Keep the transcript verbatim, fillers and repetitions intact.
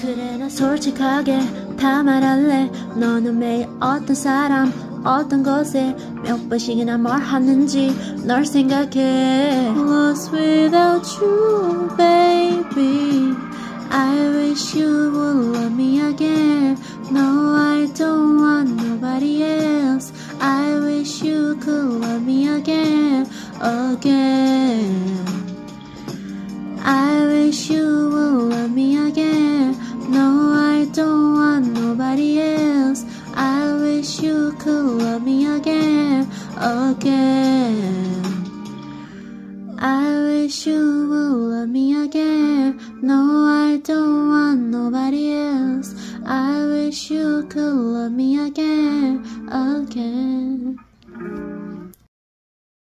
그래 난 솔직하게 다 말할래. 너는 매일 어떤 사람 어떤 것에 몇 번씩이나 뭘 하는지 널 생각해. Lost without you baby, I wish you would love me again. No, I don't want nobody else. I wish you could love me again, again. I wish you would love me again. No, I don't want nobody else. I wish you could love me again, again. I wish you would love me again. No, I don't want nobody else. I wish you could love me again, again.